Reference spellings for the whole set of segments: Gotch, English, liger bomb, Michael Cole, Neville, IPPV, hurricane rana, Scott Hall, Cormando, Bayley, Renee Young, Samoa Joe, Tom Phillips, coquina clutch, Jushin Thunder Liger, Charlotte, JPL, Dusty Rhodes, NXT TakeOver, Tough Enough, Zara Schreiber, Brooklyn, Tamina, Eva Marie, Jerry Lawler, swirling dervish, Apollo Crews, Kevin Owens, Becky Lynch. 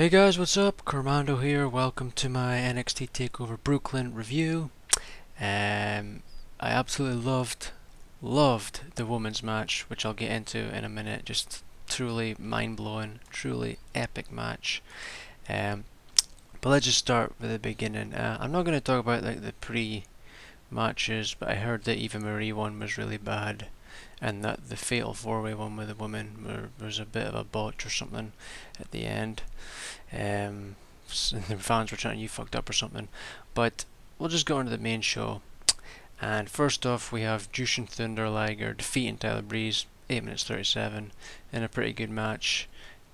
Hey guys, what's up? Cormando here. Welcome to my NXT TakeOver Brooklyn review. I absolutely loved the women's match, which I'll get into in a minute. Just truly mind-blowing, truly epic match. But let's just start with the beginning. I'm not going to talk about like the pre-matches, but I heard that Eva Marie one was really bad, and that the fatal four-way one with the women was a bit of a botch or something at the end. The fans were chanting, "You fucked up" or something. But we'll just go on to the main show. And first off, we have Jushin Thunder Liger defeating Tyler Breeze, 8 minutes 37, in a pretty good match.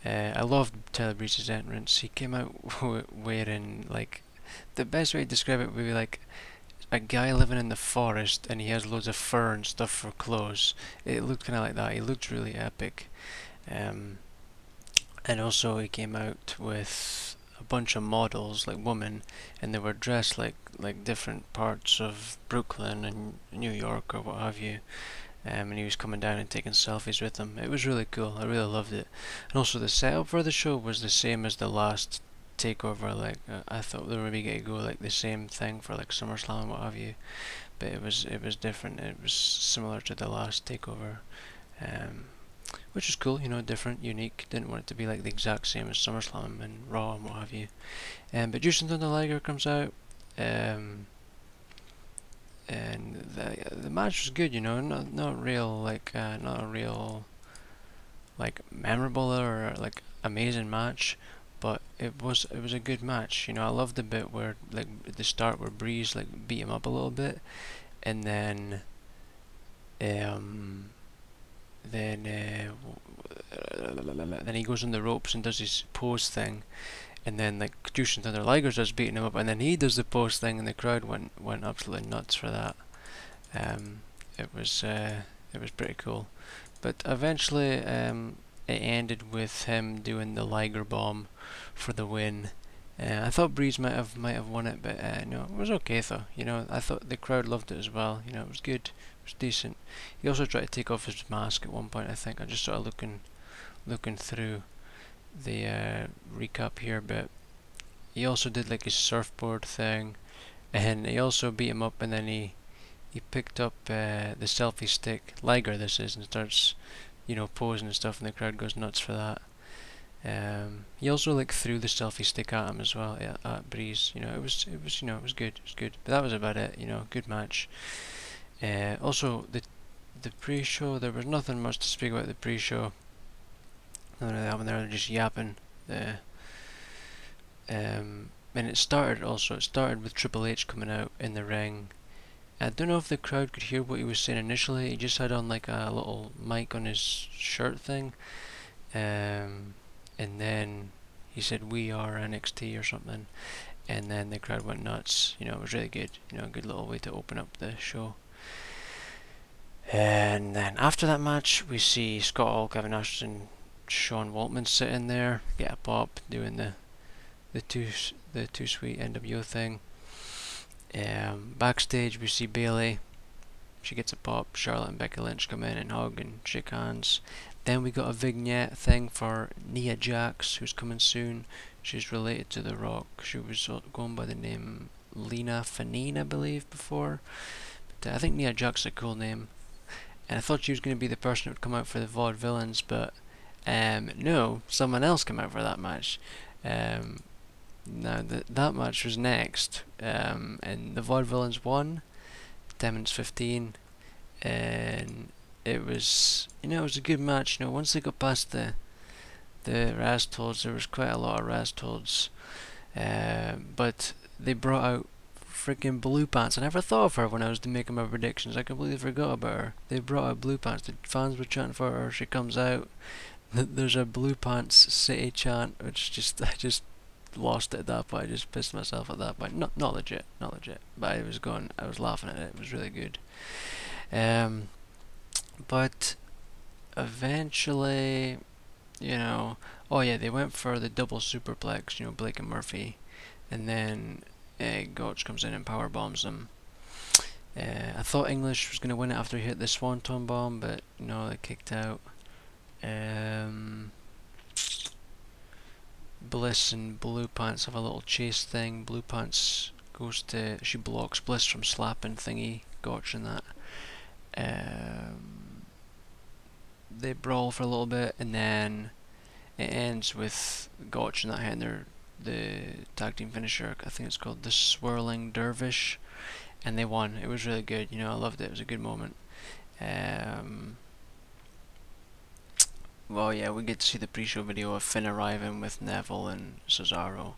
I loved Tyler Breeze's entrance. He came out wearing, like, the best way to describe it would be like a guy living in the forest and he has loads of fur and stuff for clothes. It looked kind of like that. He looked really epic. And also he came out with a bunch of models, like women, and they were dressed like different parts of Brooklyn and New York or what have you. And he was coming down and taking selfies with them. It was really cool. I really loved it. And also the setup for the show was the same as the last TakeOver. Like, I thought they were maybe going to go like the same thing for like SummerSlam and what have you, but it was different. It was similar to the last TakeOver, which is cool, you know, different, unique. Didn't want it to be like the exact same as SummerSlam and RAW and what have you. But Jushin Thunder Liger comes out, and the match was good, you know, not a real memorable or like amazing match. But it was a good match, you know. I loved the bit where, like, at the start where Breeze like beat him up a little bit, and then he goes on the ropes and does his pose thing, and then like Jushin Thunder Liger starts beating him up, and then he does the pose thing, and the crowd went absolutely nuts for that. It was pretty cool, but eventually it ended with him doing the Liger Bomb for the win. I thought Breeze might have won it, but no, it was okay though. You know, I thought the crowd loved it as well. You know, it was good, it was decent. He also tried to take off his mask at one point. I think I just started looking through the recap here, but he also did like his surfboard thing, and he also beat him up, and then he picked up the selfie stick, Liger this is, and starts, you know, posing and stuff, and the crowd goes nuts for that. He also like threw the selfie stick at him as well, at Breeze. You know, it was good. But that was about it. You know, good match. Also, the pre-show, there was nothing much to speak about the pre-show. They're just yapping. And it started with Triple H coming out in the ring. I don't know if the crowd could hear what he was saying initially. He just had on like a little mic on his shirt thing, and then he said, "We are NXT" or something, and then the crowd went nuts. You know, it was really good. You know, a good little way to open up the show. And then after that match, we see Scott Hall, Kevin Ashton, Sean Waltman sitting there, get a pop, doing the two sweet NWO thing. Backstage we see Bayley, she gets a pop, Charlotte and Becky Lynch come in and hug and shake hands. Then we got a vignette thing for Nia Jax, who's coming soon. She's related to The Rock. She was going by the name Lena Fanine, I believe, before, but I think Nia Jax is a cool name, and I thought she was going to be the person who would come out for the VaudeVillains, but no, someone else came out for that match. Now that match was next, and the VaudeVillains won, 10 minutes 15, and it was, you know, it was a good match. You know, once they got past the rest holds, there was quite a lot of rest holds, but they brought out freaking Blue Pants. I never thought of her when I was making my predictions. I completely forgot about her. They brought out Blue Pants. The fans were chanting for her. She comes out. There's a Blue Pants City chant, which I just lost it at that point. I just pissed myself at that point. Not legit, but I was laughing at it. It was really good. But eventually, you know, oh yeah, they went for the double superplex, you know, Blake and Murphy, and then Gotch comes in and power bombs them. I thought English was gonna win it after he hit the Swanton Bomb, but no, they kicked out. Bliss and Blue Pants have a little chase thing. Blue Pants goes to, she blocks Bliss from slapping thingy, Gotch and that. They brawl for a little bit, and then it ends with Gotch and that hitting their, the tag team finisher, I think it's called the Swirling Dervish, and they won. It was really good, you know, I loved it, it was a good moment. Well, yeah, we get to see the pre-show video of Finn arriving with Neville and Cesaro.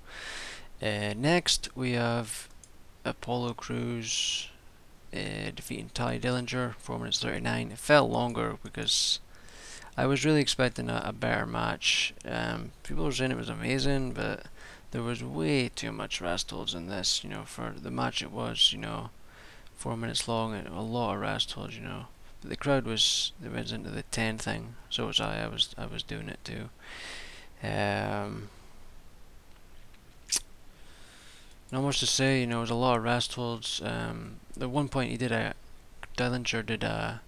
Next, we have Apollo Crews defeating Tye Dillinger, 4 minutes 39. It felt longer because I was really expecting a better match. People were saying it was amazing, but there was way too much rest-holds in this, you know, for the match it was, you know, 4 minutes long and a lot of rest-holds, you know. But the crowd was, they went into the 10 thing, so was I was doing it too. Not much to say, you know, it was a lot of rest holds. At one point he did a, Dillinger did a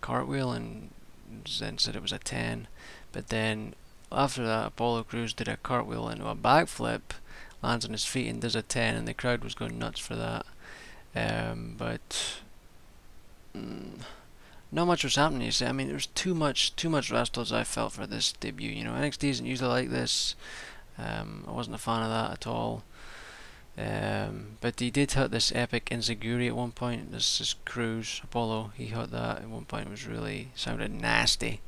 cartwheel and then said it was a 10, but then after that Apollo Crews did a cartwheel into a backflip, lands on his feet and does a 10, and the crowd was going nuts for that. Not much was happening, you see. I mean, there was too much wrestles I felt for this debut, you know. NXT isn't usually like this. I wasn't a fan of that at all. But he did hit this epic enziguri at one point. This is Crews, Apollo, he hit that at one point. It was really, sounded nasty.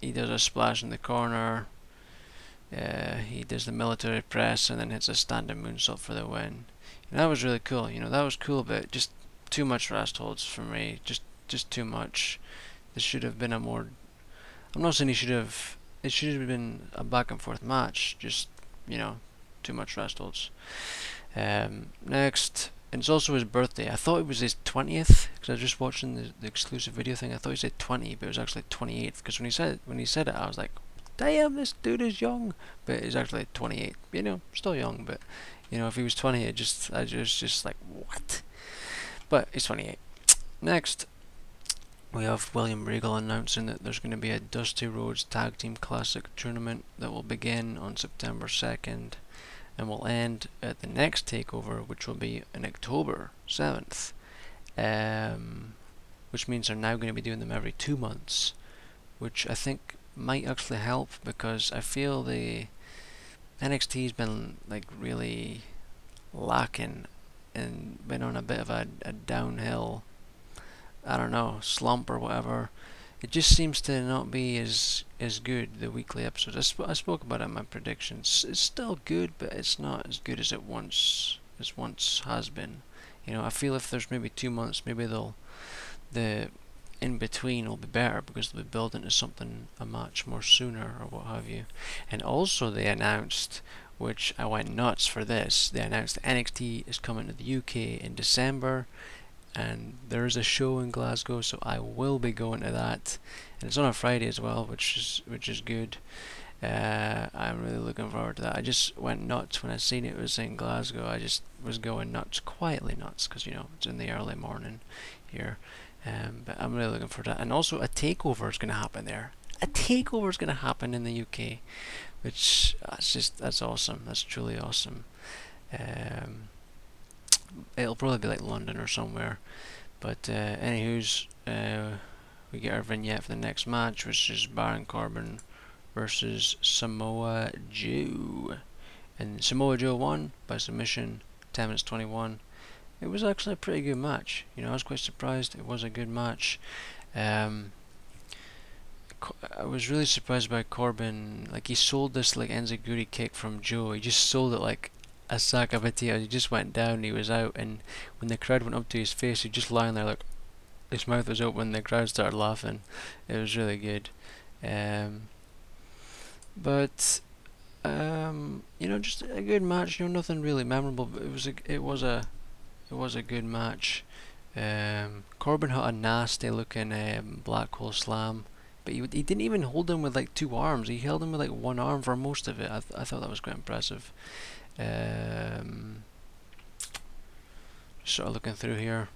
He does a splash in the corner. He does the military press and then hits a standing moonsault for the win. And that was really cool, you know, that was cool, but just too much rest holds for me, just too much. This should have been a more, I'm not saying he should have, it should have been a back and forth match, just, you know, too much rest holds. Next, and it's also his birthday. I thought it was his 20th, because I was just watching the exclusive video thing. I thought he said 20, but it was actually 28th, because when he said it, I was like, damn, this dude is young, but he's actually 28. You know, still young, but you know, if he was 20, I just like, what? But he's 28. Next, we have William Regal announcing that there's going to be a Dusty Rhodes Tag Team Classic tournament that will begin on September 2nd, and will end at the next Takeover, which will be on October 7th. Which means they're now going to be doing them every 2 months, which I think might actually help, because I feel the NXT's been like really lacking and been on a bit of a downhill, I don't know, slump or whatever. It just seems to not be as good, the weekly episodes. I spoke about it in my predictions. It's still good, but it's not as good as it once has been. You know, I feel if there's maybe 2 months, maybe the in between will be better, because they'll be building to something, a match more sooner or what have you. And also they announced, which I went nuts for this, they announced that NXT is coming to the UK in December, and there is a show in Glasgow, so I will be going to that, and it's on a Friday as well, which is good. I'm really looking forward to that. I just went nuts when I seen it was in Glasgow. I just was going nuts, quietly nuts, because you know, it's in the early morning here. But I'm really looking forward to that. And also a takeover is going to happen there. A takeover is going to happen in the UK, which that's awesome. That's truly awesome. It'll probably be like London or somewhere. But anywho's, we get our vignette for the next match, which is Baron Corbin versus Samoa Joe. And Samoa Joe won by submission, 10 minutes 21. It was actually a pretty good match, you know, I was quite surprised. It was a good match. I was really surprised by Corbin, like he sold this like enziguri kick from Joe, he just sold it like a sack of potatoes, he just went down, he was out, and when the crowd went up to his face, he just lying there like, his mouth was open, the crowd started laughing. It was really good. You know, just a good match, you know, nothing really memorable, but it was a good match. Corbin had a nasty looking black hole slam, but he didn't even hold him with like two arms, he held him with like one arm for most of it. I thought that was quite impressive. Sort of looking through here.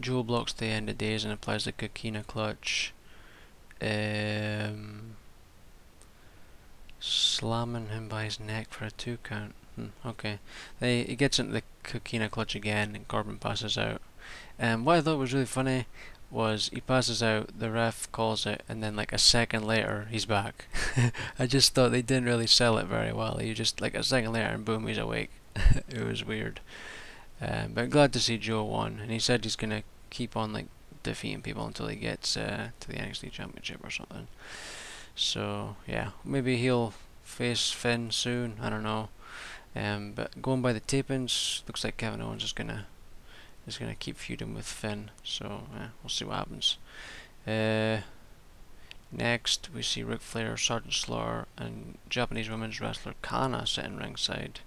Joe blocks the end of days and applies the coquina clutch. Slamming him by his neck for a 2 count. Okay. He gets into the coquina clutch again and Corbin passes out. What I thought was really funny was he passes out, the ref calls it, and then like a second later he's back. I just thought they didn't really sell it very well. You just like a second later and boom, he's awake. It was weird. But glad to see Joe won, and he said he's gonna keep on like defeating people until he gets to the NXT Championship or something. So yeah, maybe he'll face Finn soon. I don't know. But going by the tapings, looks like Kevin Owens is gonna keep feuding with Finn. So we'll see what happens. Next, we see Ric Flair, Sergeant Slaughter, and Japanese women's wrestler Kana sitting ringside,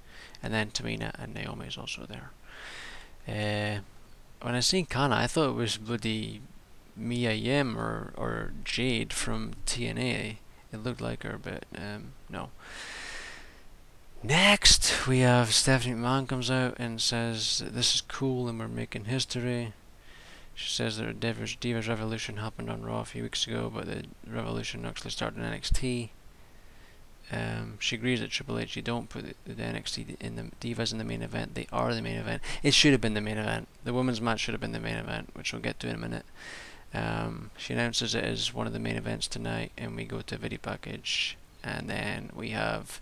and then Tamina and Naomi is also there. When I seen Kana, I thought it was bloody Mia Yim or Jade from TNA. It looked like her, but no. Next, we have Stephanie McMahon comes out and says this is cool and we're making history. She says that the Divas Revolution happened on Raw a few weeks ago, but the Revolution actually started in NXT. She agrees that Triple H, you don't put the NXT in the Divas in the main event. They are the main event. It should have been the main event. The women's match should have been the main event, which we'll get to in a minute. She announces it as one of the main events tonight, and we go to a video package, and then we have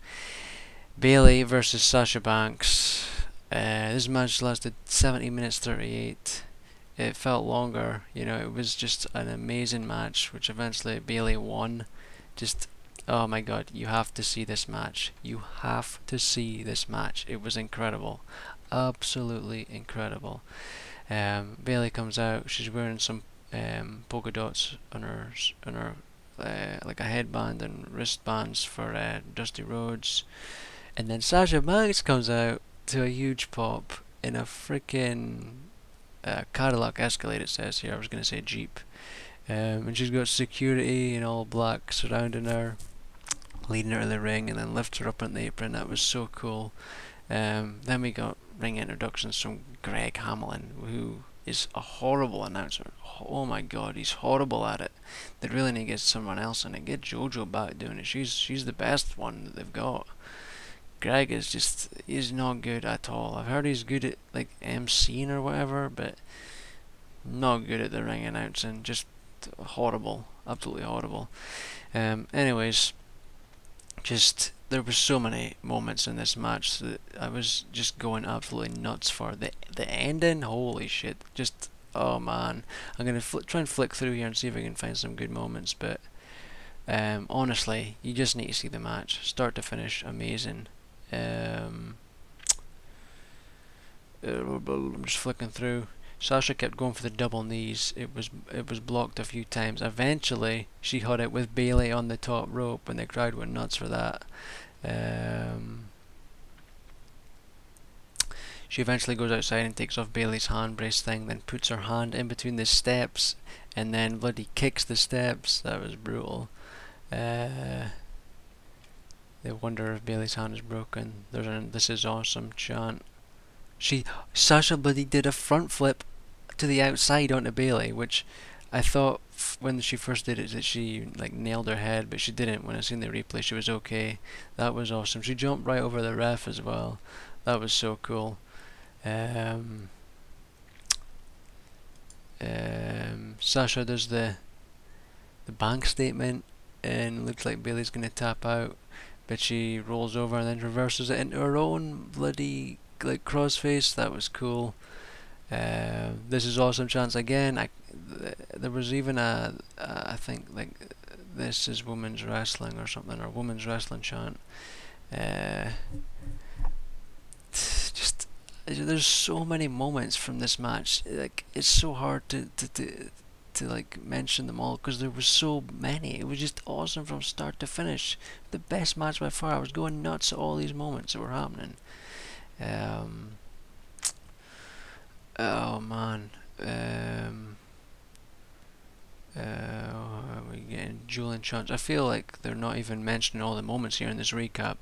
Bayley versus Sasha Banks. This match lasted 70 minutes 38. It felt longer, you know. It was just an amazing match, which eventually Bayley won. Just, oh my god, you have to see this match. You have to see this match. It was incredible. Absolutely incredible. Bayley comes out. She's wearing some polka dots on her like a headband and wristbands for Dusty Rhodes. And then Sasha Banks comes out to a huge pop in a freaking Cadillac Escalade, it says here. I was going to say Jeep. And she's got security in all black surrounding her, leading her to the ring, and then lifts her up on the apron. That was so cool. Then we got ring introductions from Greg Hamlin, who is a horrible announcer. Oh my god, he's horrible at it. They really need to get someone else in it. Get JoJo back doing it. She's the best one that they've got. Greg is just, he's not good at all. I've heard he's good at like emceeing or whatever, but not good at the ring announcing. Just horrible, absolutely horrible. Anyways, just there were so many moments in this match that I was just going absolutely nuts for. The ending, holy shit! Just, oh man, I'm gonna try and flick through here and see if I can find some good moments. But honestly, you just need to see the match, start to finish, amazing. I'm just flicking through. Sasha kept going for the double knees. It was blocked a few times. Eventually, she had it with Bayley on the top rope, and the crowd went nuts for that. She eventually goes outside and takes off Bayley's hand brace thing, then puts her hand in between the steps, and then bloody kicks the steps. That was brutal. They wonder if Bayley's hand is broken. There's an "This is awesome" chant. Sasha bloody did a front flip to the outside onto Bayley, which I thought when she first did it that she like nailed her head, but she didn't. When I seen the replay, she was okay. That was awesome. She jumped right over the ref as well. That was so cool. Sasha does the bank statement and looks like Bayley's gonna tap out, but she rolls over and then reverses it into her own bloody like crossface. That was cool. This is awesome chance again. There was even I think like this is women's wrestling or something, or women's wrestling chant. Just there's so many moments from this match. Like it's so hard to like mention them all because there were so many. It was just awesome from start to finish. The best match by far. I was going nuts at all these moments that were happening. Oh man, we're getting Jewel and Chance. I feel like they're not even mentioning all the moments here in this recap.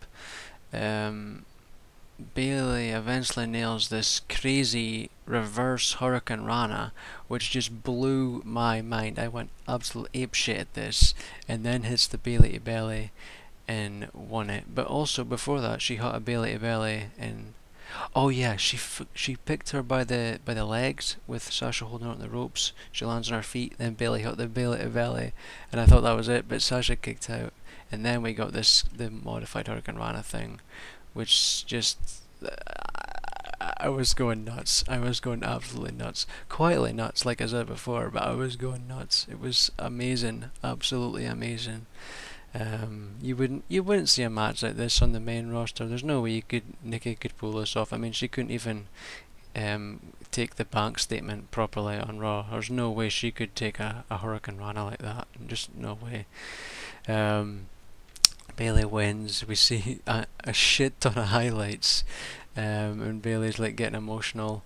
Bayley eventually nails this crazy reverse Hurricane Rana, which just blew my mind. I went absolute apeshit at this, and then hits the bailey-to-belly and won it. But also before that, she hit a bailey-to-belly and oh yeah, she picked her by the legs with Sasha holding on to the ropes. She lands on her feet, then Bayley hit the bailey-to-belly, and I thought that was it, but Sasha kicked out, and then we got this the modified Hurricane Rana thing, which just I was going nuts. I was going absolutely nuts, quietly nuts, like I said before, but I was going nuts. It was amazing, absolutely amazing. You wouldn't see a match like this on the main roster. There's no way Nikki could pull this off. I mean, she couldn't even take the bank statement properly on Raw. There's no way she could take a Hurricane Rana like that. Just no way. Bayley wins. We see a shit ton of highlights, and Bayley's like getting emotional.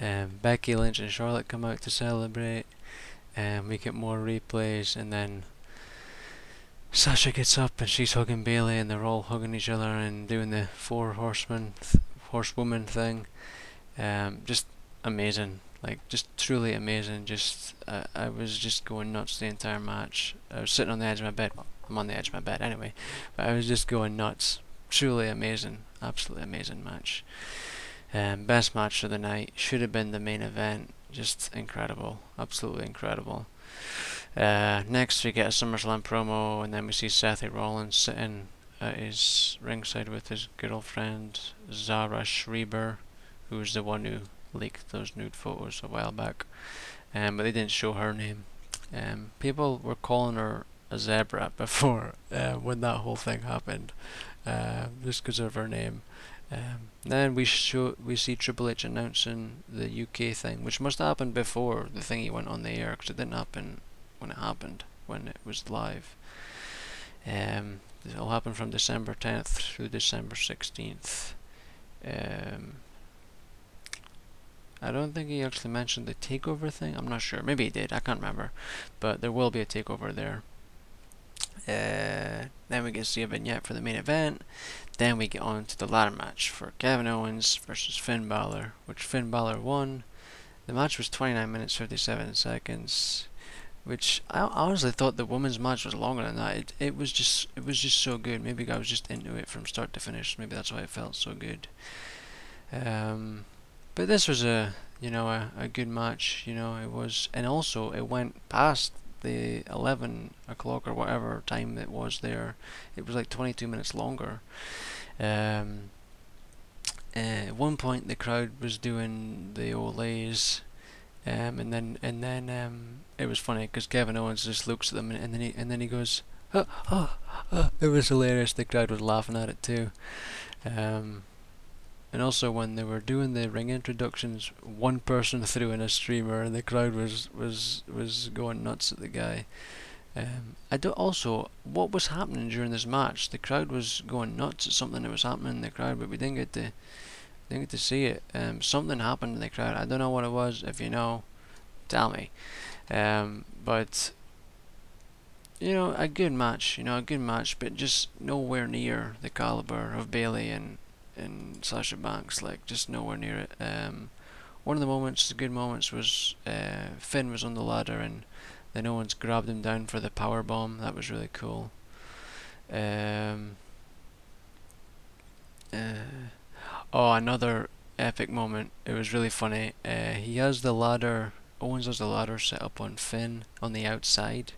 Becky Lynch and Charlotte come out to celebrate, and we get more replays, and then Sasha gets up and she's hugging Bayley, and they're all hugging each other and doing the four horsewoman thing. Just amazing, like just truly amazing. Just I was just going nuts the entire match. I was sitting on the edge of my bed. I'm on the edge of my bed anyway, but I was just going nuts. Truly amazing, absolutely amazing match. Best match of the night. Should have been the main event. Just incredible, absolutely incredible. Next we get a SummerSlam promo, and then we see Seth Rollins sitting at his ringside with his good old friend Zara Schreiber, who's the one who leaked those nude photos a while back, but they didn't show her name. People were calling her a zebra before when that whole thing happened, just because of her name. Then we see Triple H announcing the UK thing, which must have happened before the thing he went on the air, because it didn't happen when it happened, when it was live. It all happened from December 10th through December 16th. I don't think he actually mentioned the takeover thing. I'm not sure. Maybe he did. I can't remember. But there will be a takeover there. Then we get to see a vignette for the main event. Then we get on to the ladder match for Kevin Owens versus Finn Balor, which Finn Balor won. The match was 29 minutes 57 seconds, which I honestly thought the women's match was longer than that. It was just so good. Maybe I was just into it from start to finish. Maybe that's why it felt so good. But this was a good match. You know, it was, and also it went past the 11 o'clock or whatever time it was there. It was like 22 minutes longer. At one point the crowd was doing the olays, and then it was funny because Kevin Owens just looks at them and then he goes, oh, oh, oh. It was hilarious. The crowd was laughing at it too. And also when they were doing the ring introductions, one person threw in a streamer and the crowd was going nuts at the guy. Also, what was happening during this match? The crowd was going nuts at something that was happening in the crowd, but we didn't get to see it. Something happened in the crowd. I don't know what it was. If you know, tell me. But you know, a good match. You know, a good match, but just nowhere near the caliber of Bayley and Sasha Banks, like just nowhere near it. One of the good moments was Finn was on the ladder and then Owens grabbed him down for the power bomb. That was really cool. Oh, another epic moment. It was really funny. He has the ladder. Owens has the ladder set up on Finn on the outside.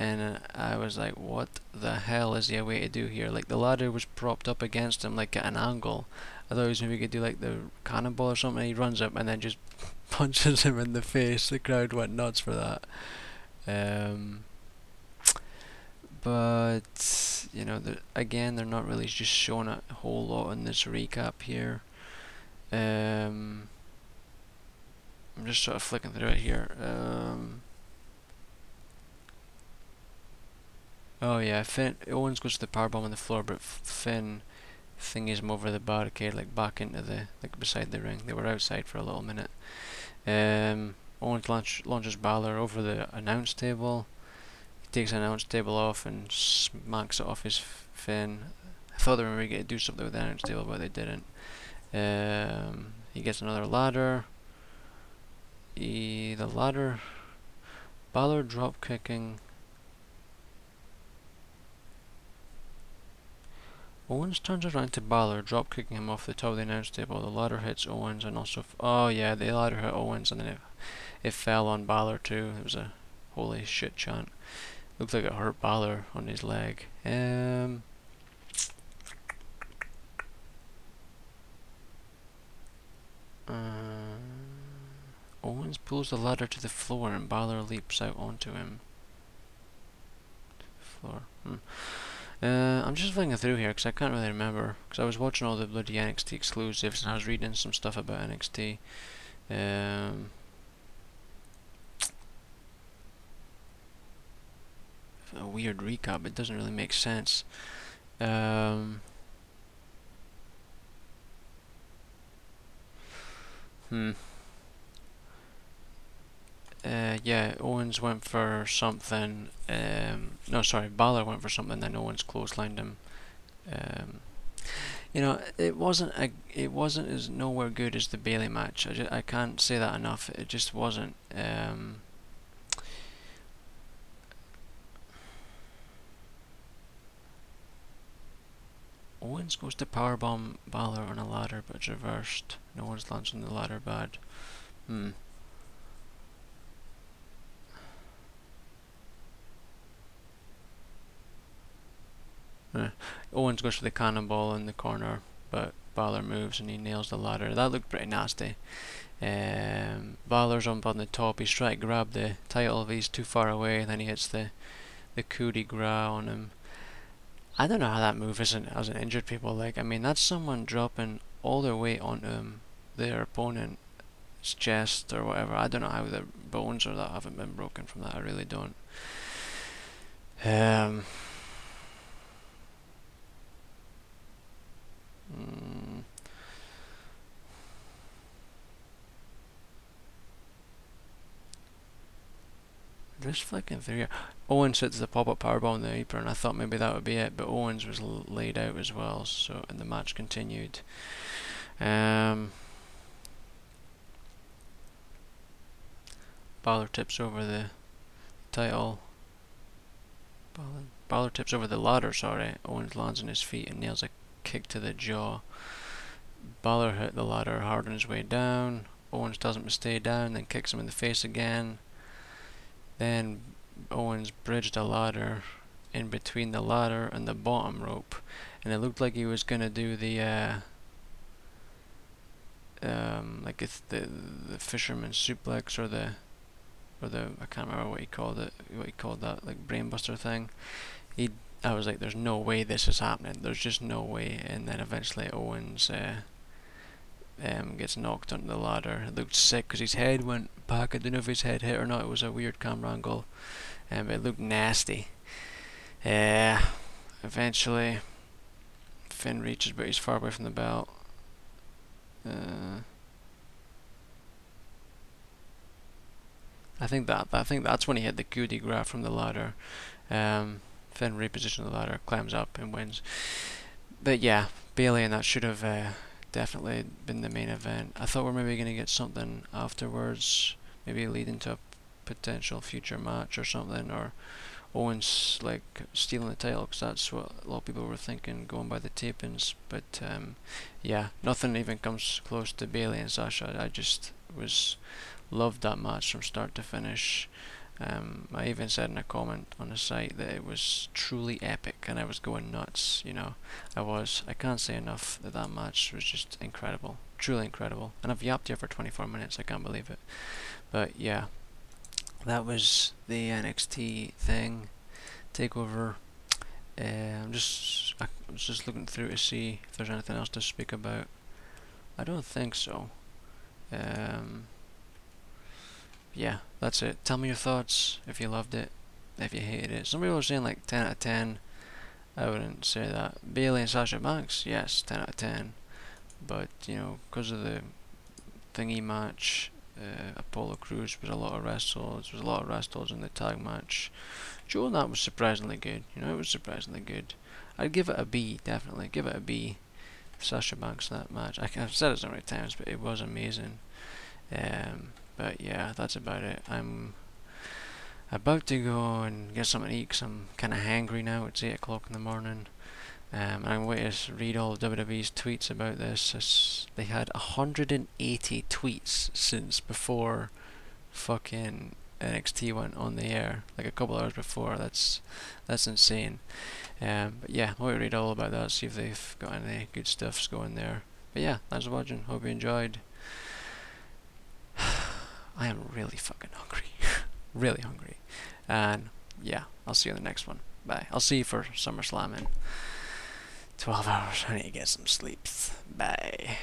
And I was like, what the hell is the way to do here? Like, the ladder was propped up against him, like, at an angle. I thought he was maybe could do, like, the cannonball or something. He runs up and then just punches him in the face. The crowd went nuts for that. But, you know, again, they're not really just showing a whole lot in this recap here. I'm just sort of flicking through it here. Oh yeah, Owens goes to the powerbomb on the floor, but Finn thingies him over the barricade, like back into the, like beside the ring. They were outside for a little minute. Owens launches Balor over the announce table. He takes the announce table off and smacks it off his Finn. thought they were going to do something with the announce table, but they didn't. He gets another ladder. The ladder. Balor drop kicking. Owens turns around to Balor, drop kicking him off the top of the announce table. The ladder hits Owens and also. Oh yeah, the ladder hit Owens and then it fell on Balor too. It was a holy shit chant. Looks like it hurt Balor on his leg. Owens pulls the ladder to the floor and Balor leaps out onto him. Floor. I'm just flicking through here because I can't really remember, because I was watching all the bloody NXT exclusives and I was reading some stuff about NXT. A weird recap, it doesn't really make sense. Yeah, Owens went for something, no sorry, Balor went for something, then Owens clotheslined him. You know, it wasn't as nowhere good as the Bayley match. I can't say that enough, it just wasn't. Owens goes to powerbomb Balor on a ladder, but it's reversed. No one's lands on the ladder bad. Owens goes for the cannonball in the corner, but Balor moves and he nails the ladder. That looked pretty nasty. Balor's up on the top, he's trying to grab the title, but he's too far away, and then he hits the coup de grace on him. I don't know how that move isn't as an injured people like. I mean, that's someone dropping all their weight onto their opponent's chest or whatever. I don't know how their bones or that haven't been broken from that. I really don't. Just flicking through here. Owens hits the pop-up powerbomb on the apron. I thought maybe that would be it, but Owens was laid out as well, so and the match continued. Balor tips over the title. Balor tips over the ladder, sorry. Owens lands on his feet and nails a kick to the jaw. Balor hit the ladder hard on his way down. Owens doesn't stay down, then kicks him in the face again. Then Owens bridged a ladder in between the ladder and the bottom rope, and it looked like he was gonna do the like it's the fisherman suplex or the I can't remember what he called it, what he called that, like brainbuster thing. I was like, there's no way this is happening. There's just no way. And then eventually Owens gets knocked onto the ladder. It looked sick because his head went back. I don't know if his head hit or not. It was a weird camera angle, but it looked nasty. Eventually, Finn reaches, but he's far away from the belt. I think that's when he hit the coup de grace from the ladder. Finn repositioned the ladder, climbs up, and wins. But yeah, Bayley and that should have. Definitely been the main event. I thought we're maybe going to get something afterwards, maybe leading to a potential future match or something, or Owens like stealing the title, because that's what a lot of people were thinking going by the tapings. But yeah, nothing even comes close to Bayley and Sasha. I just loved that match from start to finish. I even said in a comment on the site that it was truly epic, and I was going nuts, you know. I can't say enough that that match was just incredible, truly incredible. And I've yapped here for 24 minutes, I can't believe it. But yeah, that was the NXT thing, TakeOver. I was just looking through to see if there's anything else to speak about. I don't think so. Yeah, that's it. Tell me your thoughts, if you loved it, if you hated it. Some people were saying like 10 out of 10. I wouldn't say that. Bayley and Sasha Banks, yes, 10 out of 10. But, you know, because of the thingy match, Apollo Crews was a lot of wrestles. There was a lot of wrestles in the tag match. Joe, that was surprisingly good. You know, it was surprisingly good. I'd give it a B, definitely. Give it a B. Sasha Banks, that match. I've said it so many times, but it was amazing. But yeah, that's about it. I'm about to go and get something to eat because I'm kind of hangry now. It's 8 o'clock in the morning. I'm waiting to read all of WWE's tweets about this. They had 180 tweets since before fucking NXT went on the air, like a couple hours before. That's insane. But yeah, I'll read all about that, see if they've got any good stuffs going there. But yeah, thanks for watching, hope you enjoyed. I am really fucking hungry. Really hungry. And yeah, I'll see you in the next one. Bye. I'll see you for SummerSlam in 12 hours. I need to get some sleep. Bye.